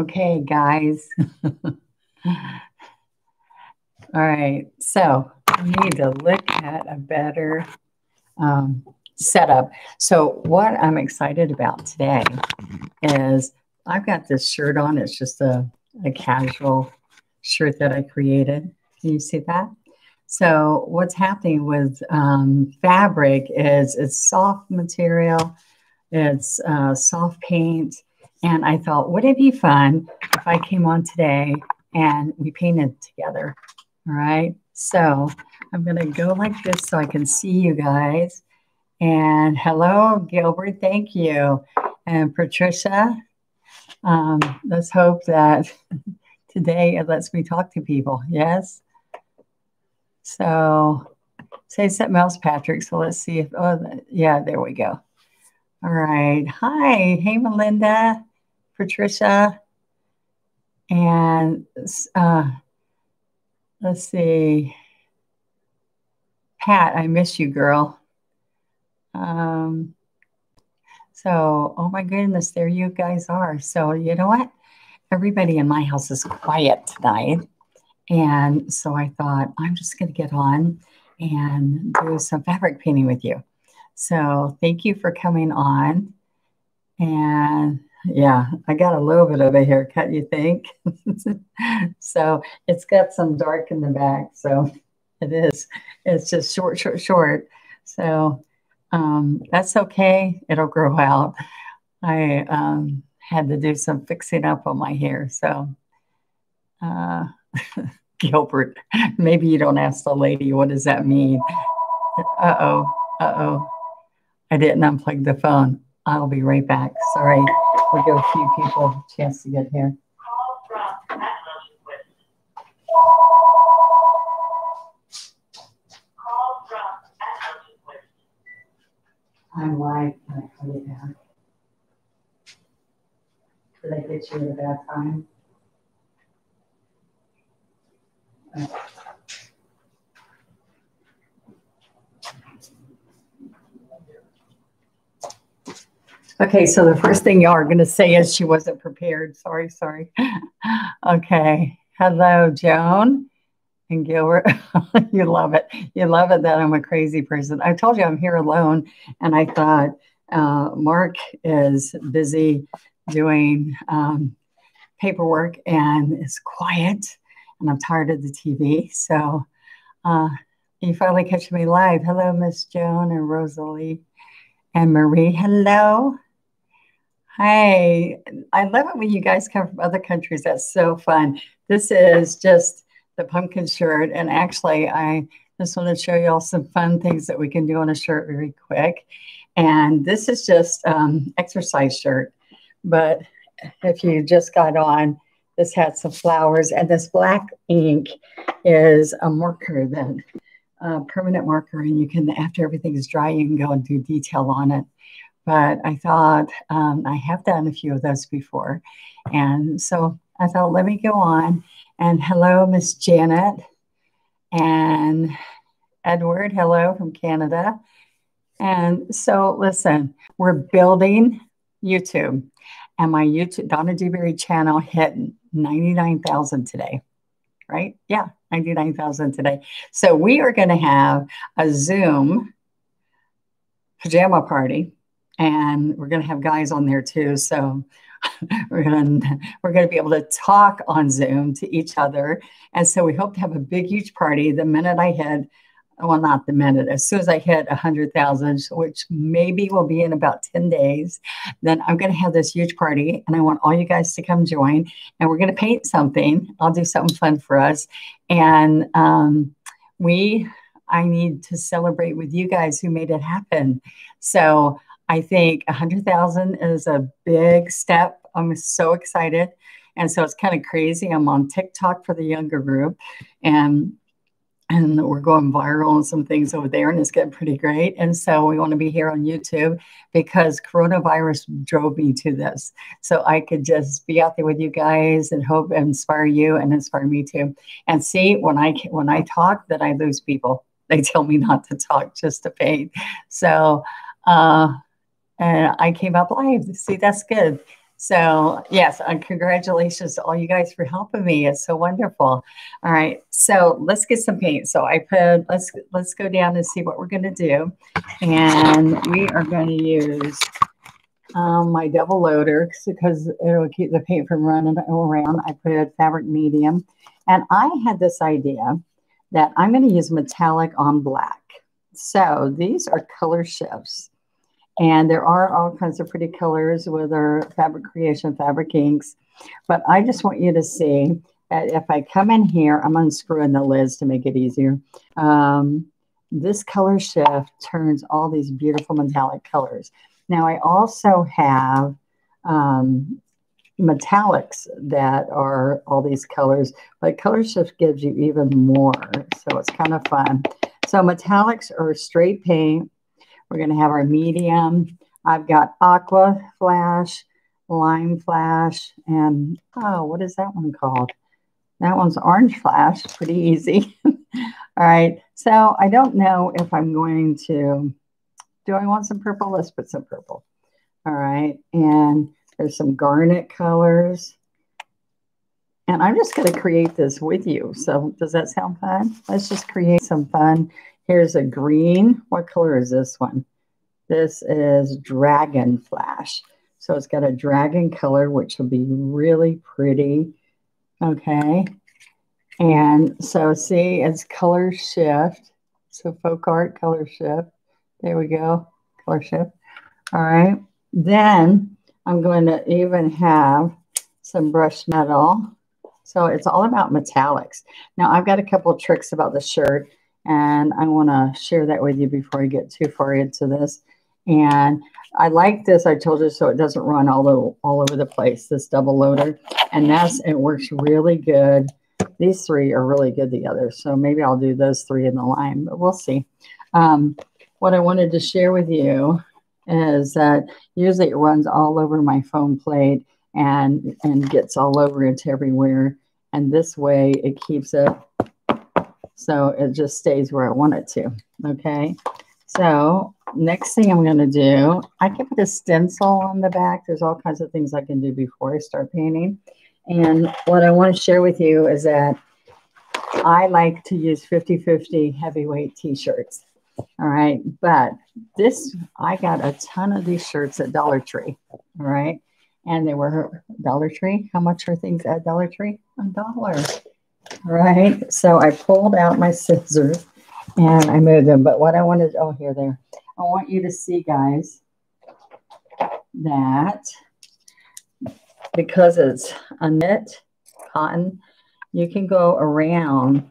Okay, guys. All right, so we need to look at a better setup. So what I'm excited about today is I've got this shirt on. It's just a casual shirt that I created. Can you see that? So what's happening with fabric is it's soft material, it's soft paint. And I thought, wouldn't it be fun if I came on today and we painted together? All right. So I'm going to go like this so I can see you guys. And hello, Gilbert. Thank you. And Patricia, let's hope that today it lets me talk to people. Yes. So say something else, Patrick. So let's see if, oh, yeah, there we go. All right. Hi. Hey, Melinda, Patricia. And let's see. Pat, I miss you, girl. So, oh my goodness, there you guys are. So, you know what? Everybody in my house is quiet tonight. And so I thought, I'm just going to get on and do some fabric painting with you. So thank you for coming on. And yeah, I got a little bit of a haircut, you think? So it's got some dark in the back. So it is. It's just short, short, short. So that's okay. It'll grow out. I had to do some fixing up on my hair. So Gilbert, maybe you don't ask the lady, what does that mean? Uh-oh. Uh-oh. I didn't unplug the phone. I'll be right back. Sorry. We'll give a few people a chance to get here. I'm live. Can I call you back? Did I get you at a bad time? Oh. Okay, so the first thing y'all are going to say is she wasn't prepared. Sorry, sorry. Okay. Hello, Joan and Gilbert. You love it. You love it that I'm a crazy person. I told you I'm here alone, and I thought Mark is busy doing paperwork, and it's quiet, and I'm tired of the TV. So you finally catch me live. Hello, Miss Joan and Rosalie and Marie. Hello. Hi, I love it when you guys come from other countries. That's so fun. This is just the pumpkin shirt. And actually, I just want to show you all some fun things that we can do on a shirt very quick. And this is just exercise shirt. But if you just got on, this had some flowers. And this black ink is a marker, then permanent marker. And you can, after everything's dry, you can go and do detail on it. But I thought I have done a few of those before. And so I thought, let me go on. And hello, Miss Janet. And Edward, hello from Canada. And so listen, we're building YouTube. And my YouTube, Donna Dewberry channel hit 99,000 today, right? Yeah, 99,000 today. So we are going to have a Zoom pajama party. And we're going to have guys on there too. So we're going to be able to talk on Zoom to each other. And so we hope to have a big, huge party. The minute I hit, well, not the minute, as soon as I hit 100,000, which maybe will be in about 10 days, then I'm going to have this huge party. And I want all you guys to come join. And we're going to paint something. I'll do something fun for us. And I need to celebrate with you guys who made it happen. So I think 100,000 is a big step. I'm so excited. And so it's kind of crazy. I'm on TikTok for the younger group, and we're going viral on some things over there, and it's getting pretty great. And so we want to be here on YouTube because coronavirus drove me to this. So I could just be out there with you guys and hope and inspire you and inspire me too. And see, when I talk, that I lose people. They tell me not to talk, just to paint. So, and I came up live. See, that's good. So yes, and congratulations to all you guys for helping me. It's so wonderful. All right, so let's get some paint. So I put, let's go down and see what we're gonna do. And we are gonna use my double loader because it'll keep the paint from running around. I put fabric medium. And I had this idea that I'm gonna use metallic on black. So these are color shifts. And there are all kinds of pretty colors with our fabric creation, fabric inks. But I just want you to see that if I come in here, I'm unscrewing the lids to make it easier. This color shift turns all these beautiful metallic colors. Now I also have metallics that are all these colors, but color shift gives you even more. So it's kind of fun. So metallics are straight paint. We're going to have our medium. I've got aqua flash, lime flash, and oh, what is that one called? That one's orange flash. Pretty easy. All right. So I don't know if I'm going to, do I want some purple? Let's put some purple. All right. And there's some garnet colors. And I'm just going to create this with you. So does that sound fun? Let's just create some fun. Here's a green. What color is this one? This is Dragon Flash. So it's got a dragon color, which will be really pretty. Okay. And so see, it's color shift. So folk art, color shift. There we go. Color shift. All right. Then I'm going to even have some brushed metal. So it's all about metallics. Now I've got a couple of tricks about the shirt. And I want to share that with you before I get too far into this. And I like this, I told you, so it doesn't run all over the place, this double loader. And that's, it works really good. These three are really good together. So maybe I'll do those three in the line, but we'll see. What I wanted to share with you is that usually it runs all over my foam plate and gets all over it everywhere. And this way it keeps it. So it just stays where I want it to, okay? So next thing I'm gonna do, I can put a stencil on the back. There's all kinds of things I can do before I start painting. And what I wanna share with you is that I like to use 50/50 heavyweight t-shirts, all right? But this, I got a ton of these shirts at Dollar Tree, all right? And they were Dollar Tree. How much are things at Dollar Tree? $1. All right, so I pulled out my scissors and I moved them. But what I wanted, oh, here they are. I want you to see, guys, that because it's a knit, cotton, you can go around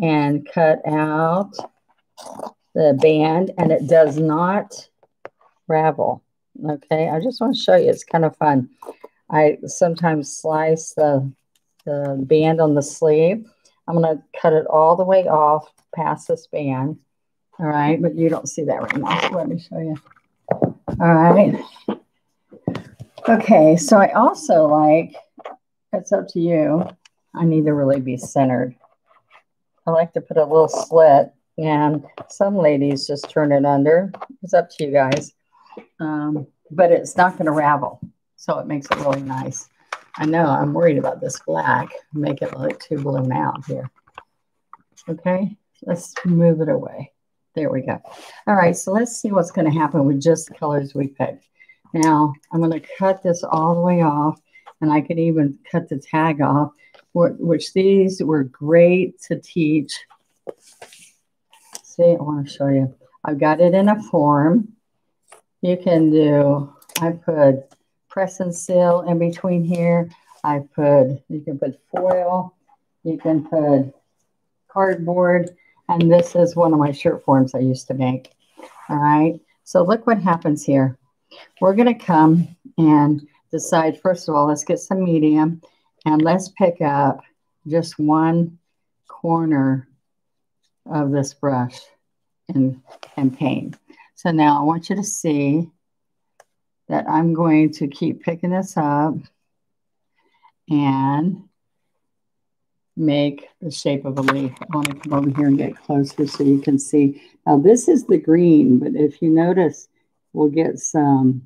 and cut out the band and it does not ravel. Okay, I just want to show you. It's kind of fun. I sometimes slice the band on the sleeve. I'm going to cut it all the way off past this band. All right. But you don't see that right now. So let me show you. All right. Okay. So I also like, it's up to you. I need to really be centered. I like to put a little slit and some ladies just turn it under. It's up to you guys. But it's not going to ravel. So it makes it really nice. I know I'm worried about this black, make it look too blown out here. Okay, let's move it away. There we go. All right, so let's see what's going to happen with just the colors we picked. Now, I'm going to cut this all the way off, and I could even cut the tag off, which these were great to teach. See, I want to show you. I've got it in a form. You can do, I put press and seal in between here. I put, you can put foil, you can put cardboard, and this is one of my shirt forms I used to make. All right, so look what happens here. We're gonna come and decide, first of all, let's get some medium and let's pick up just one corner of this brush and paint. So now I want you to see that I'm going to keep picking this up and make the shape of a leaf. I want to come over here and get closer so you can see. Now this is the green, but if you notice, we'll get some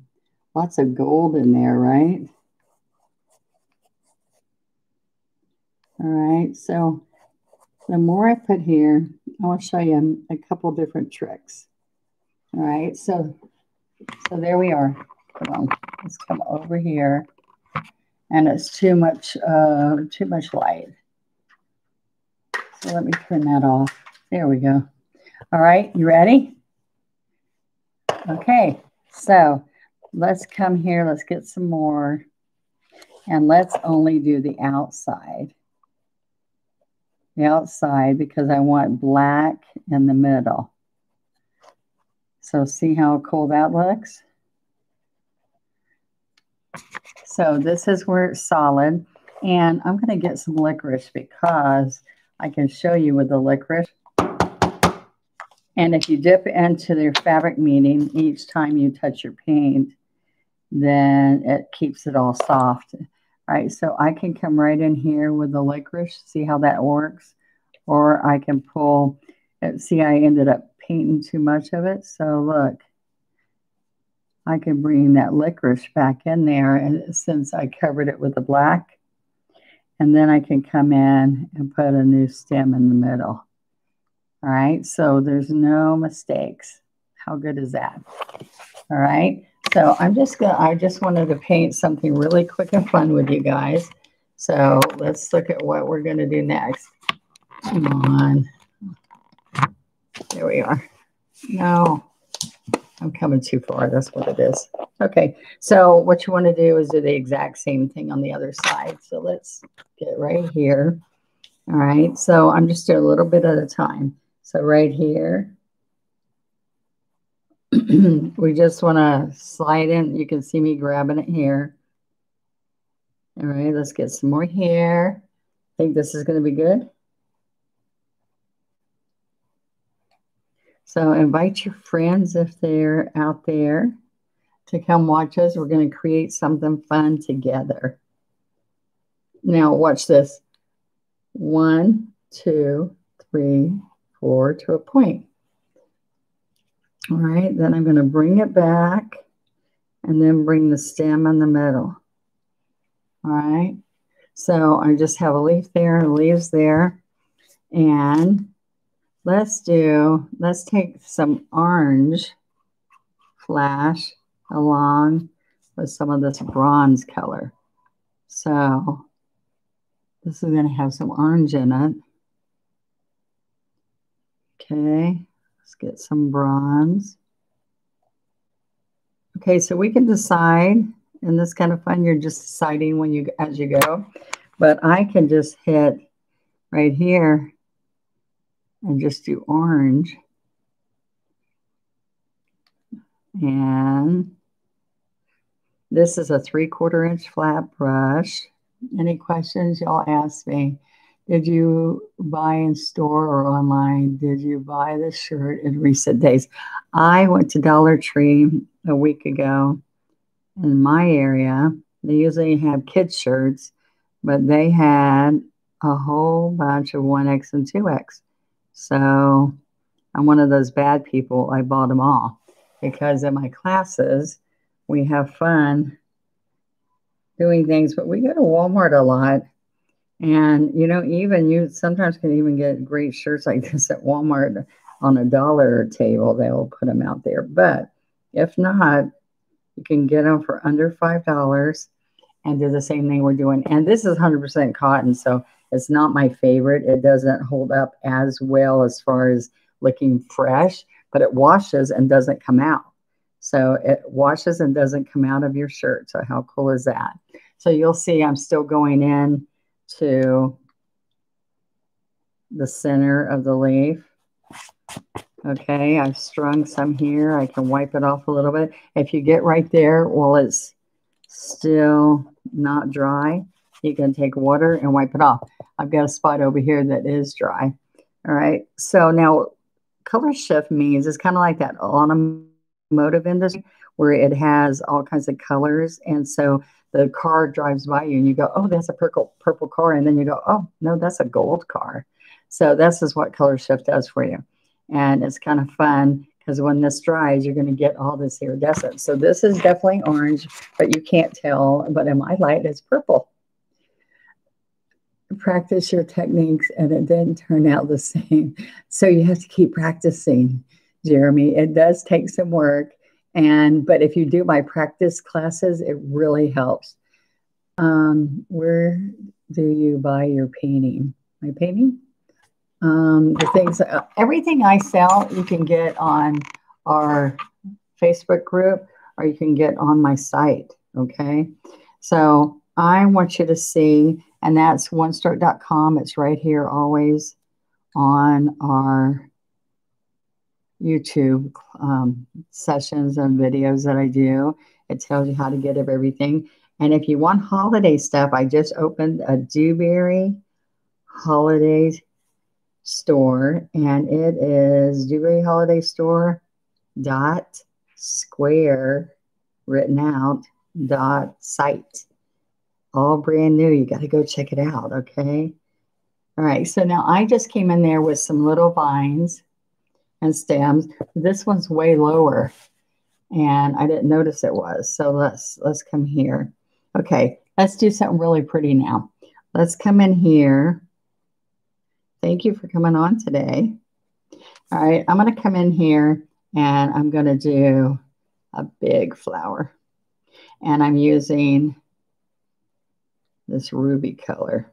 Lots of gold in there, right? All right, so the more I put here, I want to show you a couple different tricks. All right, so there we are. Come on, let's come over here. And it's too much light. So let me turn that off. There we go. All right, you ready? Okay, so let's come here. Let's get some more. And let's only do the outside. The outside, because I want black in the middle. So see how cool that looks? So this is where it's solid. And I'm going to get some licorice because I can show you with the licorice. And if you dip into their fabric meeting each time you touch your paint, then it keeps it all soft. All right, so I can come right in here with the licorice, see how that works. Or I can pull, see I ended up painting too much of it. So look, I can bring that licorice back in there and since I covered it with the black. And then I can come in and put a new stem in the middle. All right, so there's no mistakes. How good is that? All right. So I just wanted to paint something really quick and fun with you guys. So let's look at what we're going to do next. Come on. There we are. No, I'm coming too far. That's what it is. Okay. So what you want to do is do the exact same thing on the other side. So let's get right here. All right. So I'm just doing a little bit at a time. So right here. We just want to slide in. You can see me grabbing it here. All right, let's get some more here. I think this is going to be good. So invite your friends if they're out there to come watch us. We're going to create something fun together. Now watch this. 1, 2, 3, 4 to a point. All right, then I'm going to bring it back and then bring the stem in the middle. All right, so I just have a leaf there and leaves there. And let's take some orange flash along with some of this bronze color. So this is going to have some orange in it. Okay. Get some bronze. Okay, so we can decide, and this is kind of fun. You're just deciding when you as you go, but I can just hit right here and just do orange, and this is a 3/4 inch flat brush. Any questions y'all ask me? Did you buy in store or online? Did you buy this shirt in recent days? I went to Dollar Tree a week ago in my area. They usually have kids' shirts, but they had a whole bunch of 1X and 2X. So I'm one of those bad people. I bought them all because in my classes, we have fun doing things, but we go to Walmart a lot. And, you know, even you sometimes can even get great shirts like this at Walmart on a dollar table. They'll put them out there. But if not, you can get them for under $5 and do the same thing we're doing. And this is 100% cotton, so it's not my favorite. It doesn't hold up as well as far as looking fresh, but it washes and doesn't come out. So it washes and doesn't come out of your shirt. So how cool is that? So you'll see I'm still going in to the center of the leaf. Okay, I've strung some here. I can wipe it off a little bit. If you get right there while it's still not dry, you can take water and wipe it off. I've got a spot over here that is dry. All right, so now color shift means it's kind of like that automotive industry where it has all kinds of colors, and so the car drives by you and you go, oh, that's a purple car. And then you go, oh, no, that's a gold car. So this is what color shift does for you. And it's kind of fun because when this dries, you're going to get all this iridescent. So this is definitely orange, but you can't tell. But in my light, it's purple. Practice your techniques, and it didn't turn out the same. So you have to keep practicing, Jeremy. It does take some work. But if you do my practice classes, it really helps. Where do you buy your painting? My painting? The things, everything I sell, you can get on our Facebook group, or you can get on my site. Okay. So I want you to see, and that's onestroke.com. It's right here always on our YouTube sessions and videos that I do. It tells you how to get everything. And if you want holiday stuff, I just opened a Dewberry Holiday Store, and it is dewberryholidaystore.square written out .site. All brand new. You got to go check it out. Okay. All right. So now I just came in there with some little vines and stems. This one's way lower, and I didn't notice it was. So let's come here. Okay. Let's do something really pretty now. Let's come in here. Thank you for coming on today. All right. I'm going to come in here, and I'm going to do a big flower, and I'm using this ruby color.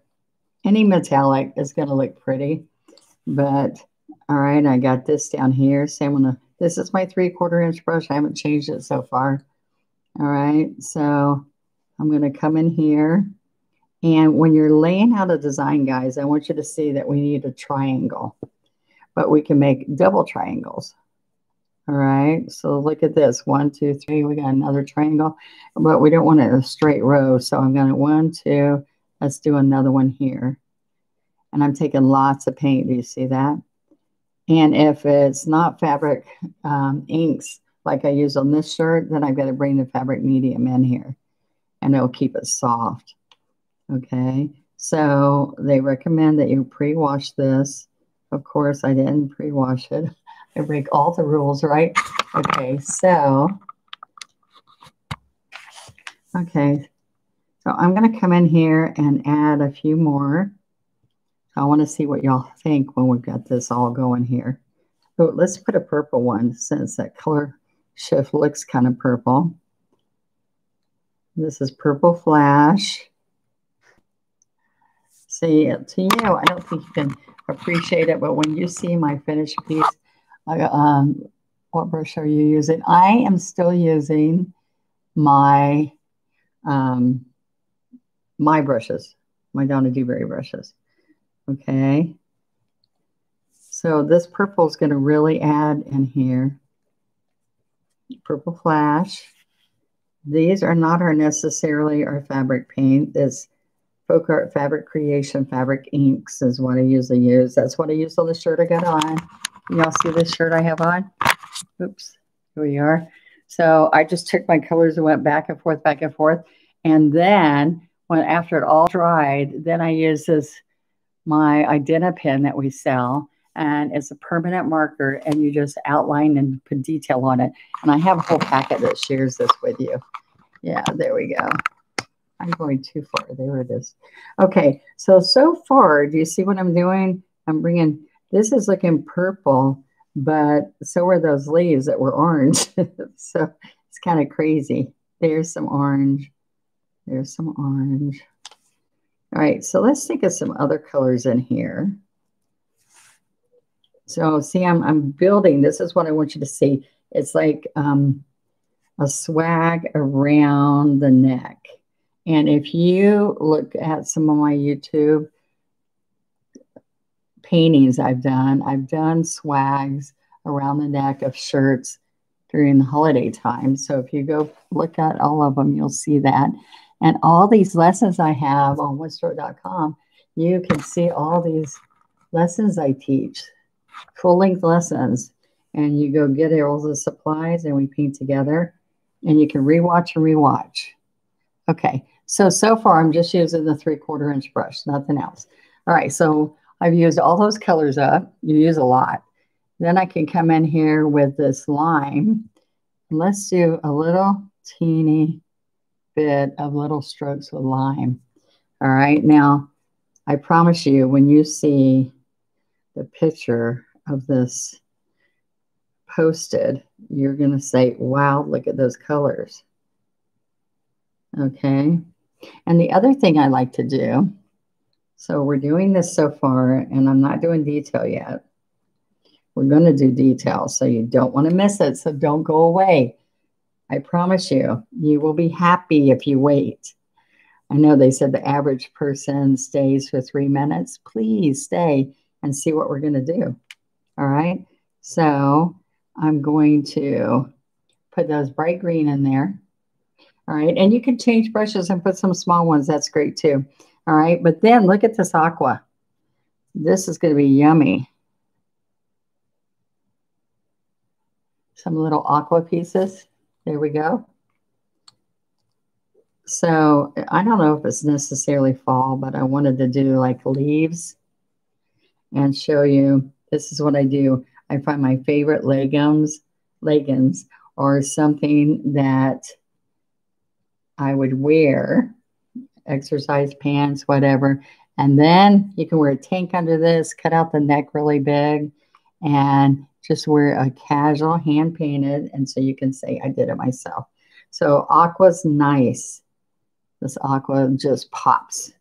Any metallic is going to look pretty, but all right, I got this down here. Same one. This is my 3/4 inch brush. I haven't changed it so far. All right, so I'm going to come in here, and when you're laying out a design, guys, I want you to see that we need a triangle, but we can make double triangles. All right, so look at this. 1, 2, 3. We got another triangle, but we don't want it a straight row. So I'm going to 1, 2. Let's do another one here. And I'm taking lots of paint. Do you see that? And if it's not fabric inks like I use on this shirt, then I've got to bring the fabric medium in here, and it'll keep it soft. Okay, so they recommend that you pre-wash this. Of course, I didn't pre-wash it. I break all the rules, right? Okay, so, I'm going to come in here and add a few more. I want to see what y'all think when we've got this all going here. So let's put a purple one, since that color shift looks kind of purple. This is Purple Flash. See, up to you. I don't think you can appreciate it, but when you see my finished piece, what brush are you using? I am still using my brushes, my Donna Dewberry brushes. Okay, so this purple is going to really add in here. Purple Flash. These are not necessarily our fabric paint. It's Folk Art Fabric Creation Fabric Inks is what I usually use. That's what I used on the shirt I got on. Y'all see this shirt I have on? Oops, here we are. So I just took my colors and went back and forth, back and forth. And then when after it all dried, then I used this, my Identipen that we sell. And it's a permanent marker, and you just outline and put detail on it. And I have a whole packet that shares this with you. Yeah, there we go. I'm going too far. There it is. Okay, so far, do you see what I'm doing? I'm bringing... This is looking purple, but so are those leaves that were orange. So it's kind of crazy. There's some orange. There's some orange. All right, so let's think of some other colors in here. So see, I'm building. This is what I want you to see. It's like a swag around the neck. And if you look at some of my YouTube paintings I've done swags around the neck of shirts during the holiday time. So if you go look at all of them, you'll see that. And all these lessons I have on onestroke.com, you can see all these lessons I teach, full-length lessons. And you go get all the supplies, and we paint together. And you can rewatch and rewatch. Okay, so far I'm just using the 3/4 inch brush, nothing else. All right, so I've used all those colors up. You use a lot. Then I can come in here with this lime. Let's do a little teeny bit of little strokes with lime. All right, now I promise you, when you see the picture of this posted, you're going to say, wow, look at those colors. Okay. And the other thing I like to do, so we're doing this so far, and I'm not doing detail yet. We're going to do detail, so you don't want to miss it, so don't go away. I promise you, you will be happy if you wait. I know they said the average person stays for 3 minutes. Please stay and see what we're going to do. All right? So I'm going to put those bright green in there. All right, and you can change brushes and put some small ones. That's great too. All right, but then look at this aqua. This is going to be yummy. Some little aqua pieces. There we go. So I don't know if it's necessarily fall, but I wanted to do like leaves and show you. This is what I do. I find my favorite leggings or something that I would wear, exercise pants, whatever. And then you can wear a tank under this, cut out the neck really big, and just wear a casual hand-painted. And so you can say, I did it myself. So aqua's nice. This aqua just pops.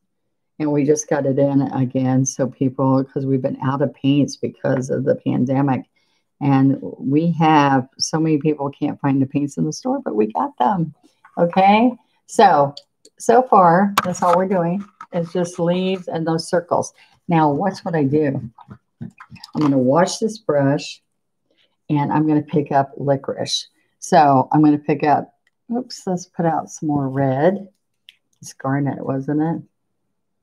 And we just got it in again. So people, because we've been out of paints because of the pandemic. And we have so many people can't find the paints in the store, but we got them. Okay. So far, that's all we're doing is just leaves and those circles. Now, watch what I do. I'm going to wash this brush, and I'm going to pick up licorice. So I'm going to pick up, oops, let's put out some more red. It's garnet, wasn't it?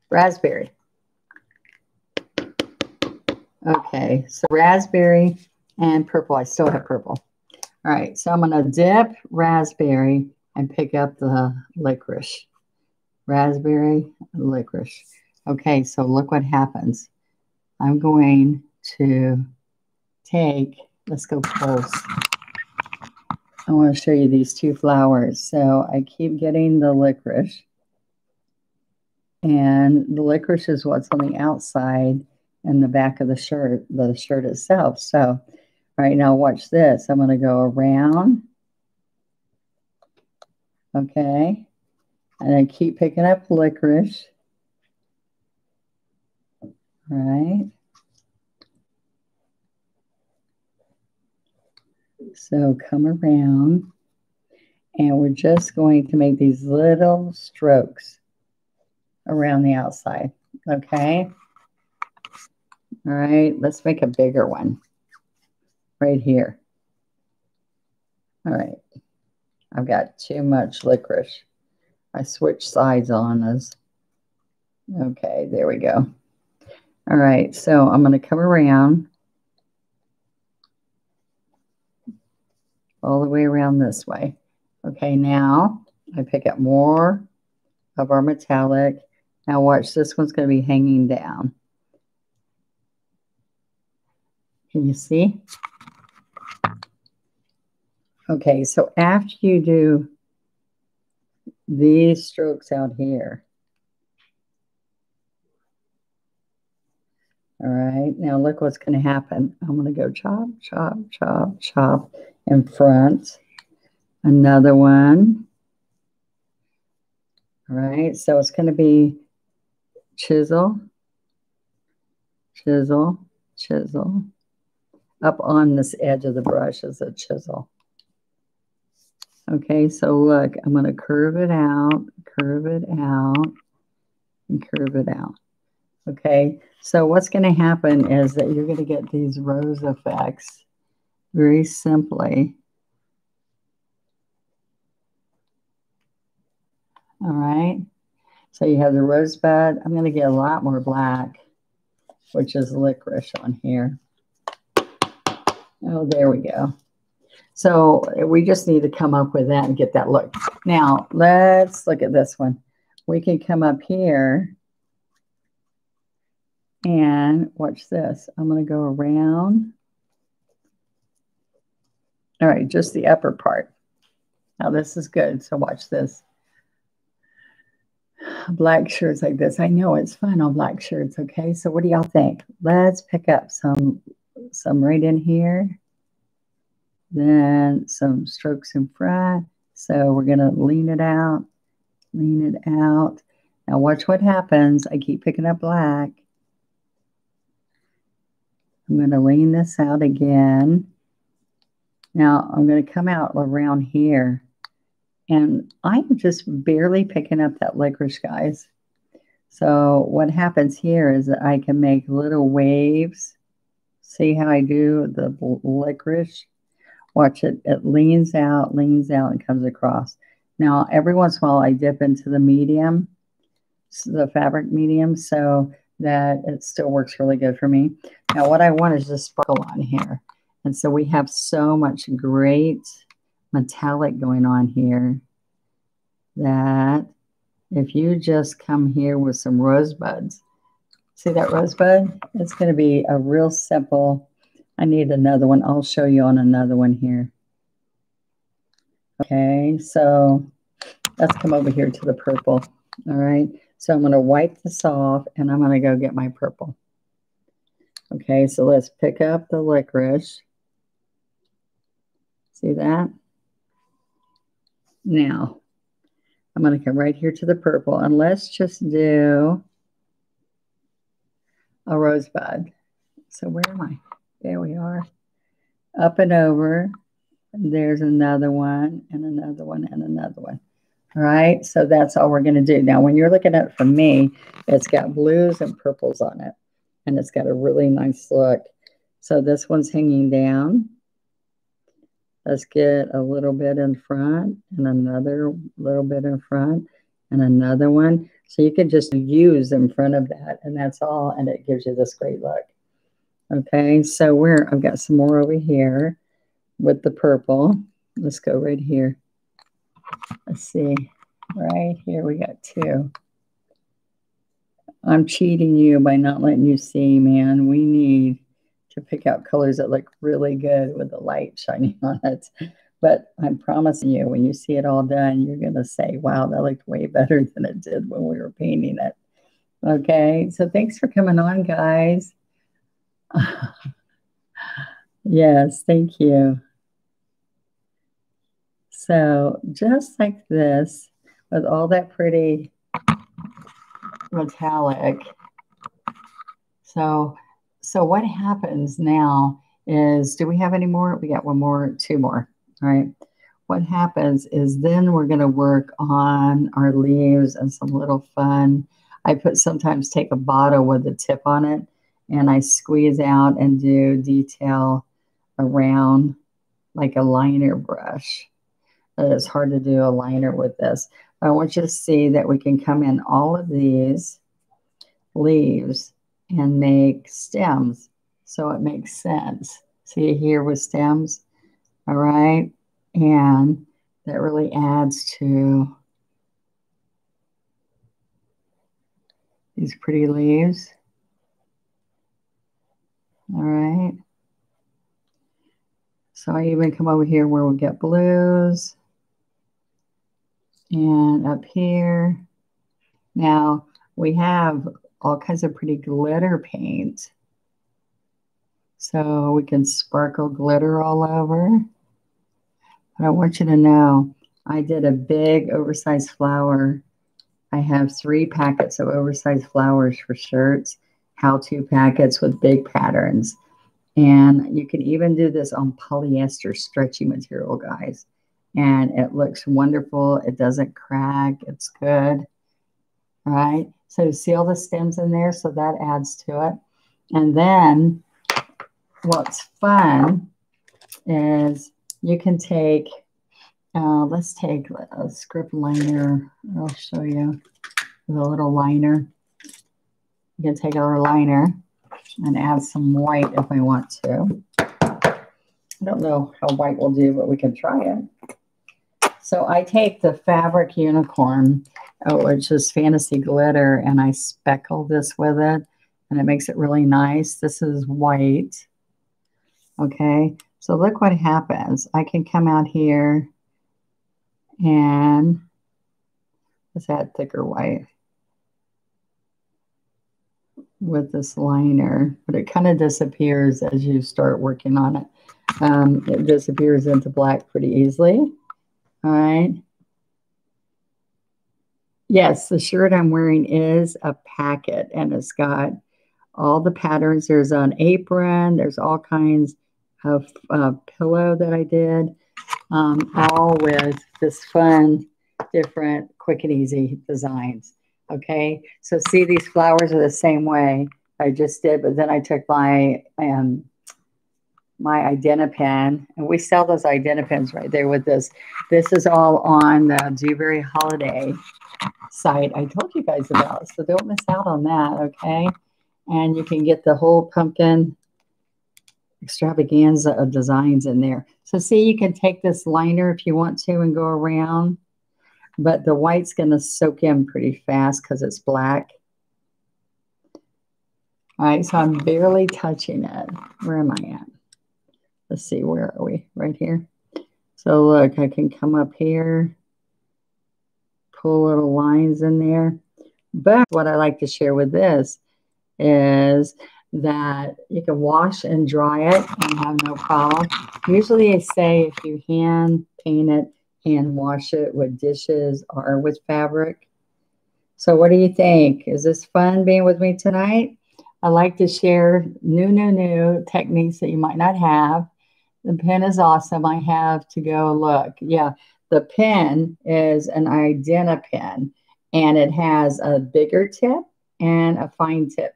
Raspberry. Okay, so raspberry and purple. I still have purple. All right, so I'm going to dip raspberry and pick up the licorice. Raspberry, licorice. Okay, so look what happens. I'm going to take, let's go close. I want to show you these two flowers. So I keep getting the licorice. And the licorice is what's on the outside and the back of the shirt itself. So right now, watch this. I'm going to go around. Okay, and I keep picking up licorice, right? So come around, and we're just going to make these little strokes around the outside, okay? All right, let's make a bigger one right here. All right. I've got too much licorice. I switched sides on us. Okay, there we go. All right, so I'm going to come around all the way around this way. Okay, now I pick up more of our metallic. Now watch, this one's going to be hanging down. Can you see? Okay, so after you do these strokes out here, all right, now look what's going to happen. I'm going to go chop, chop, chop, chop in front. Another one. All right, so it's going to be chisel, chisel, chisel. Up on this edge of the brush is a chisel. Okay, so look, I'm going to curve it out, and curve it out. Okay, so what's going to happen is that you're going to get these rose effects very simply. All right, so you have the rosebud. I'm going to get a lot more black, which is licorice on here. Oh, there we go. So we just need to come up with that and get that look. Now, let's look at this one. We can come up here and watch this. I'm going to go around All right, just the upper part. Now this is good, so watch this. Black shirts like this. I know it's fun on black shirts, okay? So what do y'all think? Let's pick up some right in here. Then some strokes in front. So we're gonna lean it out, lean it out. Now watch what happens. I keep picking up black. I'm gonna lean this out again. Now I'm gonna come out around here and I'm just barely picking up that licorice, guys. So what happens here is that I can make little waves. See how I do the licorice? Watch it, it leans out and comes across. Now, every once in a while I dip into the medium, the fabric medium, so that it still works really good for me. Now, what I want is just sparkle on here. And so we have so much great metallic going on here that if you just come here with some rosebuds, see that rosebud? It's gonna be a real simple. I need another one. I'll show you on another one here. Okay, so let's come over here to the purple. All right, so I'm going to wipe this off and I'm going to go get my purple. Okay, so let's pick up the licorice. See that? Now, I'm going to come right here to the purple and let's just do a rosebud. So where am I? There we are. Up and over. There's another one and another one and another one. All right. So that's all we're going to do. Now, when you're looking at it from me, it's got blues and purples on it. And it's got a really nice look. So this one's hanging down. Let's get a little bit in front and another little bit in front and another one. So you can just use in front of that. And that's all. And it gives you this great look. Okay, so I've got some more over here with the purple. Let's go right here. Let's see. Right here we got two. I'm cheating you by not letting you see, man. We need to pick out colors that look really good with the light shining on it. But I'm promising you, when you see it all done, you're going to say, wow, that looked way better than it did when we were painting it. Okay, so thanks for coming on, guys. Yes, thank you. So just like this, with all that pretty metallic. So what happens now is, do we have any more? We got one more, two more, all right? What happens is then we're gonna work on our leaves and some little fun. I sometimes take a bottle with a tip on it and I squeeze out and do detail around like a liner brush. It's hard to do a liner with this. But I want you to see that we can come in all of these leaves and make stems. So it makes sense. See here with stems, all right? And that really adds to these pretty leaves. All right. So I even come over here where we'll get blues. And up here. Now we have all kinds of pretty glitter paint. So we can sparkle glitter all over. But I want you to know I did a big oversized flower. I have 3 packets of oversized flowers for shirts. How-to packets with big patterns. And you can even do this on polyester stretchy material, guys. And it looks wonderful. It doesn't crack. It's good. All right. So see all the stems in there. So that adds to it. And then what's fun is you can take, let's take a script liner. I'll show you the little liner. You can take our liner and add some white if we want to. I don't know how white will do, but we can try it. So I take the fabric unicorn, which is fantasy glitter, and I speckle this with it, and it makes it really nice. This is white. Okay, So look what happens. I can come out here and let's add thicker white with this liner, but it kind of disappears as you start working on it. It disappears into black pretty easily. All right. Yes, the shirt I'm wearing is a packet, and it's got all the patterns. There's an apron. There's all kinds of pillow that I did, all with this fun, different, quick and easy designs. Okay, so see, these flowers are the same way I just did, but then I took my my Identipen, and we sell those Identipens right there with this. This is all on the Dewberry Holiday site I told you guys about, so don't miss out on that, okay? And you can get the whole pumpkin extravaganza of designs in there. So see, you can take this liner if you want to and go around, but the white's going to soak in pretty fast because it's black. All right, so I'm barely touching it. Where am I at? Let's see, where are we? Right here. So look, I can come up here, pull little lines in there. But what I like to share with this is that you can wash and dry it and have no problem. Usually they say if you hand paint it, hand wash it with dishes or with fabric. So what do you think? Is this fun being with me tonight? I like to share new techniques that you might not have. The pen is awesome. I have to go look. Yeah, the pen is an Identipen, and it has a bigger tip and a fine tip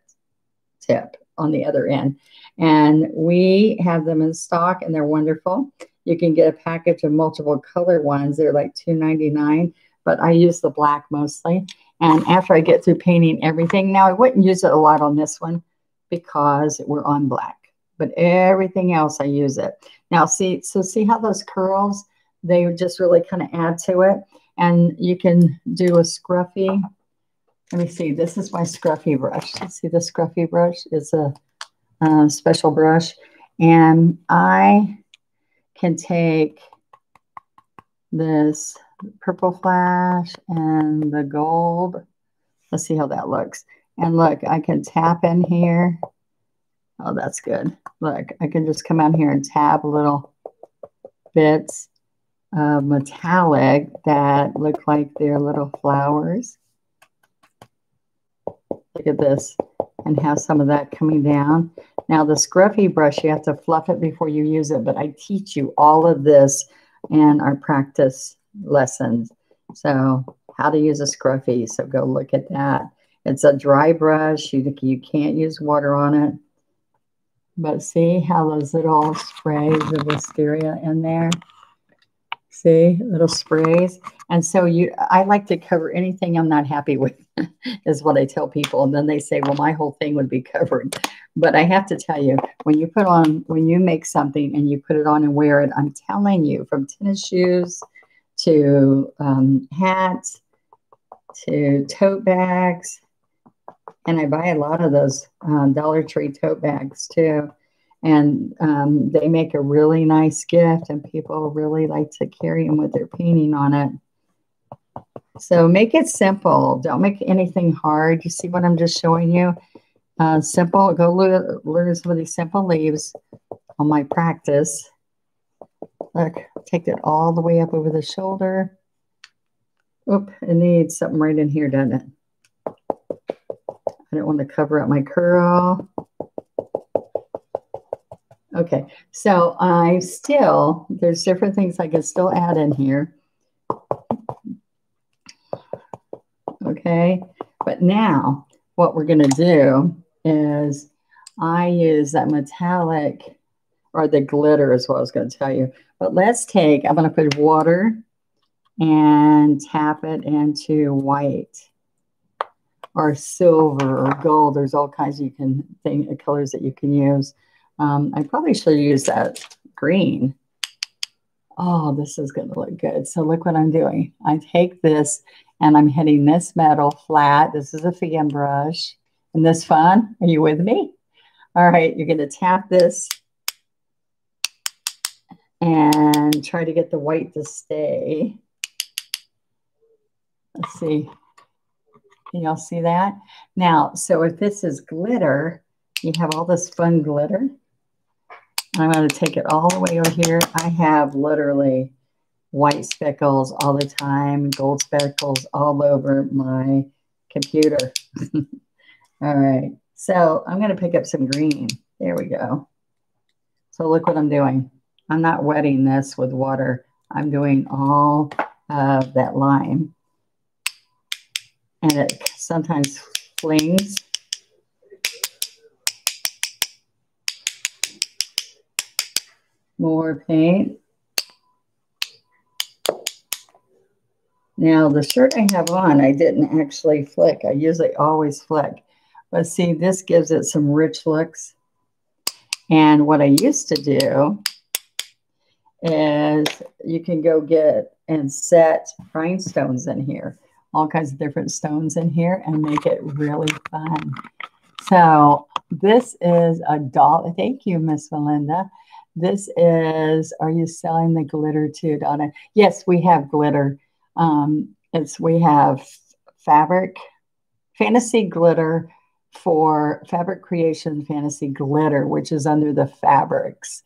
on the other end. And we have them in stock, and they're wonderful. You can get a package of multiple color ones. They're like $2.99, but I use the black mostly. And after I get through painting everything, now I wouldn't use it a lot on this one because we're on black, but everything else I use it. Now see, so see how those curls, they just really kind of add to it. And you can do a scruffy. Let me see, this is my scruffy brush. See the scruffy brush? It's a special brush. And I can take this purple flash and the gold. Let's see how that looks. And look, I can tap in here. Oh, that's good. Look, I can just come out here and tap little bits of metallic that look like they're little flowers. Look at this, and have some of that coming down. Now the scruffy brush, you have to fluff it before you use it, but I teach you all of this in our practice lessons. So how to use a scruffy, so go look at that. It's a dry brush, you can't use water on it. But see how those little sprays of wisteria in there? See, little sprays. And so I like to cover anything I'm not happy with is what I tell people. And then they say, well, my whole thing would be covered. But I have to tell you, when you make something and you put it on and wear it, I'm telling you, from tennis shoes to hats to tote bags. And I buy a lot of those Dollar Tree tote bags too. And they make a really nice gift, and people really like to carry them with their painting on it. So make it simple. Don't make anything hard. You see what I'm just showing you? Simple. Go learn some of these simple leaves on my practice. Look, take it all the way up over the shoulder. Oop, it needs something right in here, doesn't it? I don't want to cover up my curl. Okay, so there's different things I can still add in here. Okay, but now what we're gonna do is I use that metallic, or the glitter is what I was gonna tell you. But let's take, I'm gonna put water and tap it into white or silver or gold. There's all kinds you can think, colors that you can use. I probably should use that green. Oh, this is going to look good. So look what I'm doing. I take this and I'm hitting this metal flat. This is a fan brush. Isn't this fun? Are you with me? All right, you're going to tap this and try to get the white to stay. Let's see. Can y'all see that? Now, so if this is glitter, you have all this fun glitter. I'm going to take it all the way over here. I have literally white speckles all the time, gold speckles all over my computer. All right. So I'm going to pick up some green. There we go. So look what I'm doing. I'm not wetting this with water. I'm doing all of that lime. And it sometimes flings. More paint. Now the shirt I have on, I didn't actually flick. I usually always flick. But see, this gives it some rich looks. And what I used to do is you can go get and set rhinestones in here. All kinds of different stones in here and make it really fun. So this is a dollar. Thank you, Miss Melinda. This is, are you selling the glitter too, Donna? Yes, we have glitter. We have fabric, fantasy glitter for fabric creation, fantasy glitter, which is under the fabrics.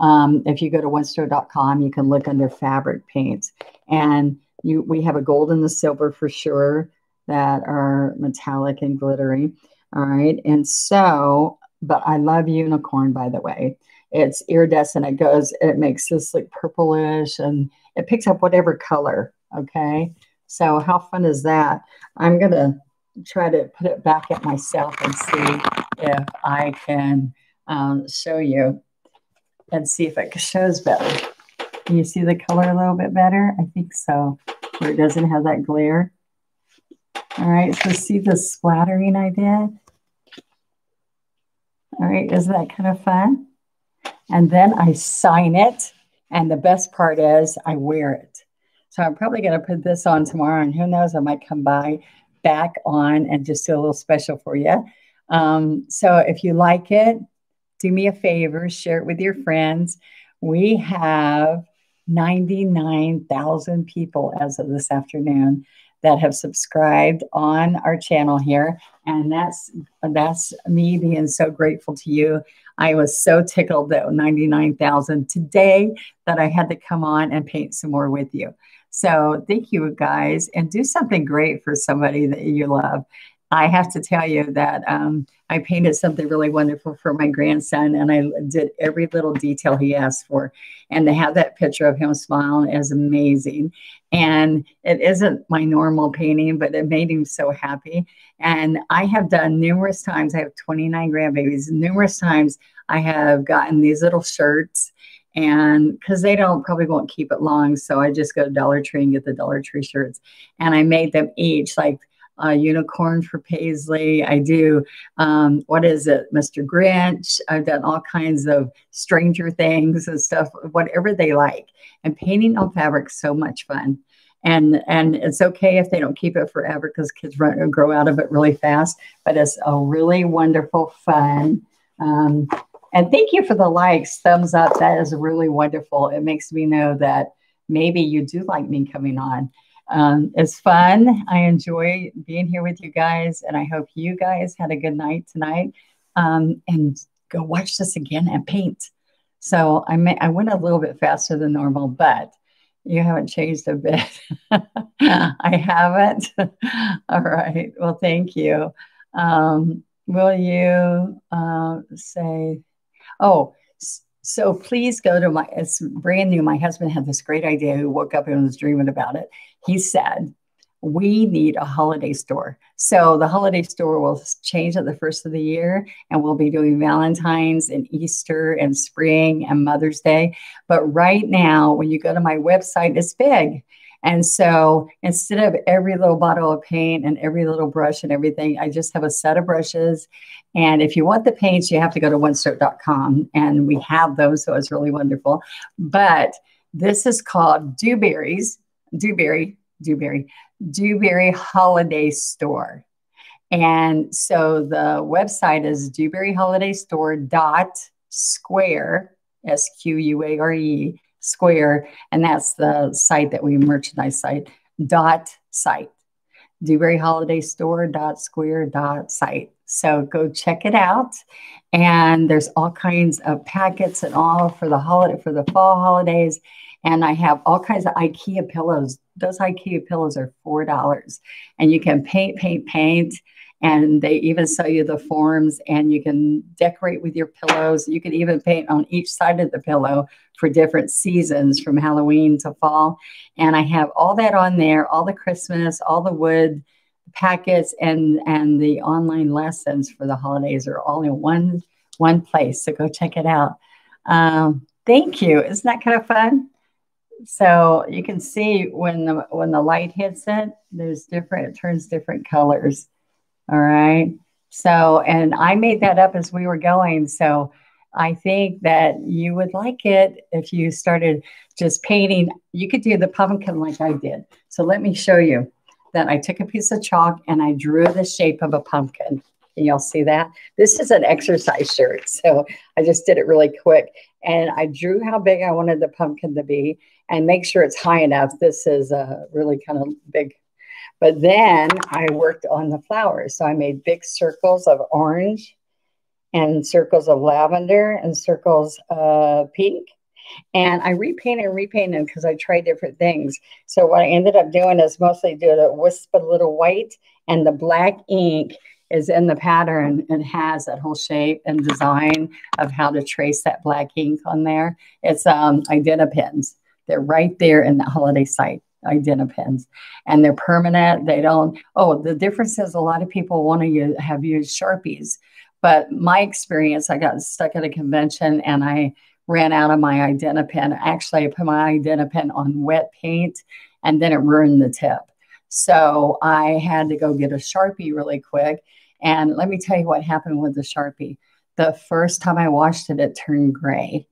If you go to onestroke.com, you can look under fabric paints. And we have a gold and the silver for sure that are metallic and glittery. All right. And so, but I love unicorn, by the way. It's iridescent. It goes, it makes this like purplish and it picks up whatever color. Okay. So how fun is that? I'm going to try to put it back at myself and see if I can show you and see if it shows better. Can you see the color a little bit better? I think so. Where it doesn't have that glare. All right. So see the splattering I did? All right. Isn't that kind of fun? And then I sign it. And the best part is I wear it. So I'm probably going to put this on tomorrow. And who knows, I might come back on and just do a little special for you. So if you like it, do me a favor, share it with your friends. We have 99,000 people as of this afternoon that have subscribed on our channel here. And that's me being so grateful to you. I was so tickled that 99,000 today that I had to come on and paint some more with you. So thank you guys, and do something great for somebody that you love. I have to tell you that I painted something really wonderful for my grandson, and I did every little detail he asked for. And to have that picture of him smiling is amazing. And it isn't my normal painting, but it made him so happy. And I have done numerous times, I have 29 grandbabies, numerous times I have gotten these little shirts, and because they probably won't keep it long. So I just go to Dollar Tree and get the Dollar Tree shirts. And I made them each like, unicorn for Paisley. I do, what is it, Mr. Grinch. I've done all kinds of Stranger Things and stuff, whatever they like. And painting on fabric's so much fun. And it's okay if they don't keep it forever because kids grow out of it really fast. But it's a really wonderful fun. And thank you for the likes, thumbs up. That is really wonderful. It makes me know that maybe you do like me coming on. It's fun. I enjoy being here with you guys, and I hope you guys had a good night tonight. And go watch this again and paint. So I went a little bit faster than normal, but you haven't changed a bit. I haven't. All right. Well, thank you. Will you say, oh, so please go to my, it's brand new. My husband had this great idea. He woke up and was dreaming about it. He said, we need a holiday store. So the holiday store will change at the first of the year, and we'll be doing Valentine's and Easter and spring and Mother's Day. But right now, when you go to my website, it's big. And so instead of every little bottle of paint and every little brush and everything, I just have a set of brushes. And if you want the paints, you have to go to onestroke.com, and we have those. So it's really wonderful. But this is called Dewberry Holiday Store. And so the website is dewberryholidaystore.square, S-Q-U-A-R-E, Square, and that's the site that we merchandise .site. Dewberry Holiday Store .square.site. So go check it out. And there's all kinds of packets and all for the holiday, for the fall holidays. And I have all kinds of IKEA pillows. Those IKEA pillows are $4, and you can paint. And they even sell you the forms, and you can decorate with your pillows. You can even paint on each side of the pillow for different seasons from Halloween to fall. And I have all that on there, all the Christmas, all the wood packets, and the online lessons for the holidays are all in one place. So go check it out. Thank you. Isn't that kind of fun? So you can see when the light hits it, it turns different colors. All right. So, and I made that up as we were going. So I think that you would like it if you started just painting. You could do the pumpkin like I did. So let me show you that I took a piece of chalk and I drew the shape of a pumpkin. And you'll see that. This is an exercise shirt. So I just did it really quick. And I drew how big I wanted the pumpkin to be and make sure it's high enough. This is a really kind of big. But then I worked on the flowers. So I made big circles of orange and circles of lavender and circles of pink. And I repainted them because I tried different things. So what I ended up doing is mostly do a wisp of little white, and the black ink is in the pattern and has that whole shape and design of how to trace that black ink on there. It's Identipens. They're right there in the holiday site. Identipens, and they're permanent. They don't. Oh, the difference is a lot of people want to have used Sharpies, but my experience, I got stuck at a convention and I ran out of my Identipen. Actually, I put my Identipen on wet paint, and then it ruined the tip. So I had to go get a Sharpie really quick. And let me tell you what happened with the Sharpie. The first time I washed it, it turned gray,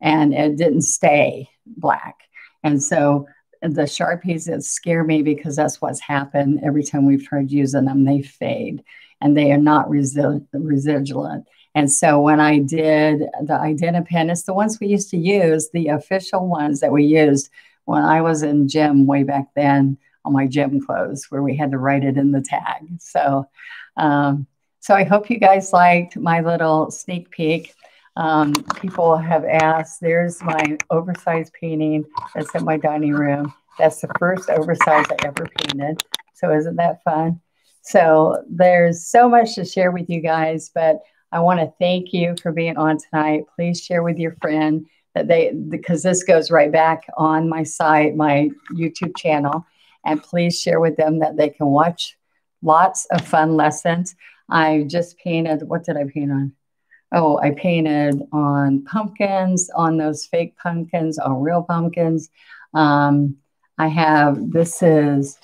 and it didn't stay black, and so. The Sharpies, it scare me because that's what's happened. Every time we've tried using them, they fade and they are not resilient. And so when I did the Identipen, it's the ones we used to use, the official ones that we used when I was in gym way back then on my gym clothes, where we had to write it in the tag. So, so I hope you guys liked my little sneak peek. People have asked, there's my oversized painting that's in my dining room. That's the first oversized I ever painted. So isn't that fun? So there's so much to share with you guys, but I want to thank you for being on tonight. Please share with your friend that because this goes right back on my site, my YouTube channel, and please share with them that they can watch lots of fun lessons. I just painted, what did I paint on? Oh, I painted on pumpkins, on those fake pumpkins, on real pumpkins. I have, this is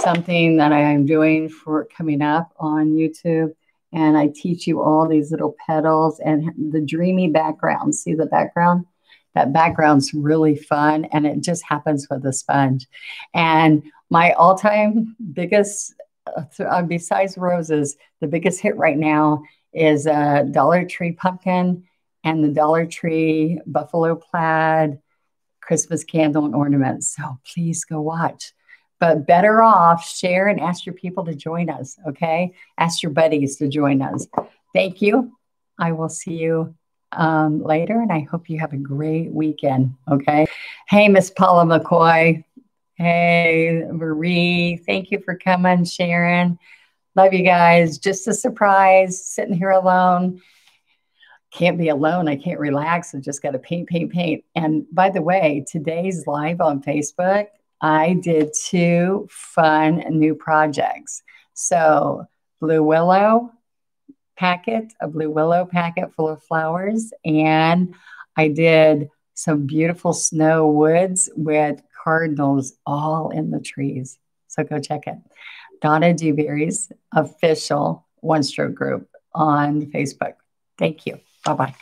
something that I am doing for coming up on YouTube. And I teach you all these little petals and the dreamy background. See the background? That background's really fun. And it just happens with a sponge. And my all-time biggest, besides roses, the biggest hit right now is a Dollar Tree pumpkin and the Dollar Tree buffalo plaid Christmas candle and ornaments. So please go watch. But better off, share and ask your people to join us, okay? Ask your buddies to join us. Thank you. I will see you later, and I hope you have a great weekend, okay? Hey, Miss Paula McCoy. Hey, Marie. Thank you for coming, Sharon. Love you guys. Just a surprise. Sitting here alone. Can't be alone. I can't relax. I just got to paint. And by the way, today's live on Facebook, I did 2 fun new projects. So a blue willow packet full of flowers. And I did some beautiful snow woods with cardinals all in the trees. So go check it. Donna Dewberry's official One Stroke group on Facebook. Thank you. Bye-bye.